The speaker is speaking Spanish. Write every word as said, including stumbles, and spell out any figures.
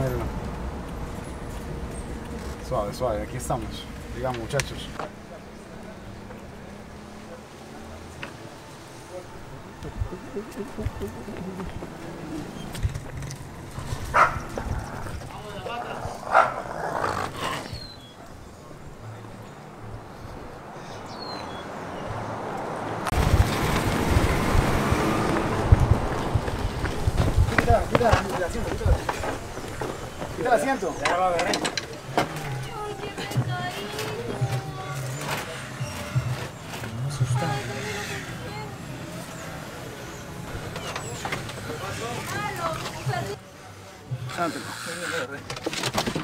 saberlo. Suave, suave, aquí estamos. Digamos, muchachos. Quita el asiento, quita el asiento. Quita el asiento. Ya va a agarrar. Me asustaron. ¿Qué pasó? Ah, no, perdí.